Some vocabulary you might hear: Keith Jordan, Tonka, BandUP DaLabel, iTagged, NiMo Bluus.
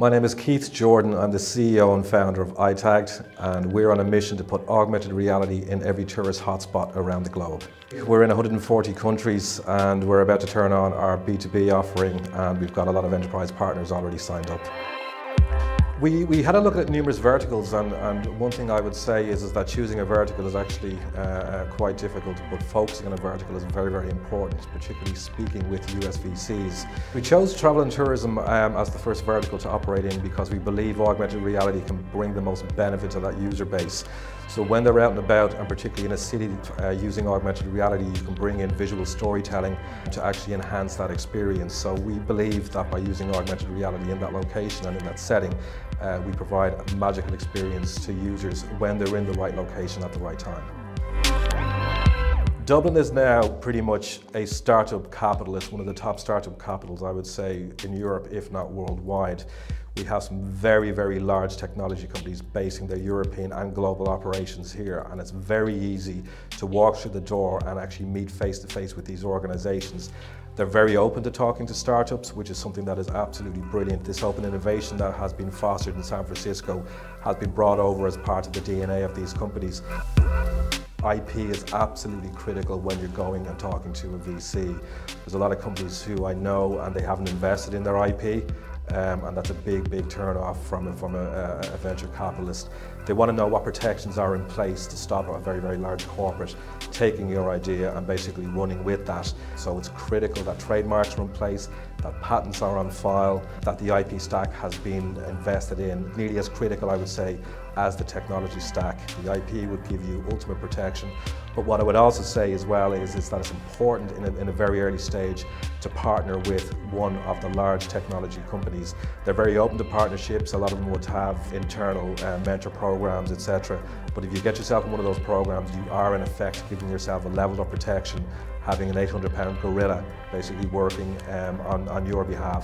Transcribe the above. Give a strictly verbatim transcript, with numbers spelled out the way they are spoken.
My name is Keith Jordan. I'm the C E O and founder of iTagged, and we're on a mission to put augmented reality in every tourist hotspot around the globe. We're in one hundred forty countries and we're about to turn on our B two B offering, and we've got a lot of enterprise partners already signed up. We, we had a look at numerous verticals, and, and one thing I would say is, is that choosing a vertical is actually uh, quite difficult, but focusing on a vertical is very, very important, particularly speaking with U S V Cs. We chose travel and tourism um, as the first vertical to operate in because we believe augmented reality can bring the most benefit to that user base. So when they're out and about, and particularly in a city, uh, using augmented reality, you can bring in visual storytelling to actually enhance that experience. So we believe that by using augmented reality in that location and in that setting, Uh, we provide a magical experience to users when they're in the right location at the right time. Dublin is now pretty much a startup capital. It's one of the top startup capitals, I would say, in Europe, if not worldwide. We have some very, very large technology companies basing their European and global operations here, and it's very easy to walk through the door and actually meet face to face with these organizations. They're very open to talking to startups, which is something that is absolutely brilliant. This open innovation that has been fostered in San Francisco has been brought over as part of the D N A of these companies. I P is absolutely critical when you're going and talking to a V C. There's a lot of companies who I know and they haven't invested in their I P. Um, and that's a big, big turn-off from, from a, a venture capitalist. They want to know what protections are in place to stop a very, very large corporate taking your idea and basically running with that. So it's critical that trademarks are in place, that patents are on file, that the I P stack has been invested in. Nearly as critical, I would say, as the technology stack. The I P would give you ultimate protection. But what I would also say as well is, is that it's important in a, in a very early stage to partner with one of the large technology companies. They're very open to partnerships. A lot of them would have internal uh, mentor programs, et cetera. But if you get yourself in one of those programs, you are in effect giving yourself a level of protection, having an eight hundred pound gorilla basically working um, on, on your behalf.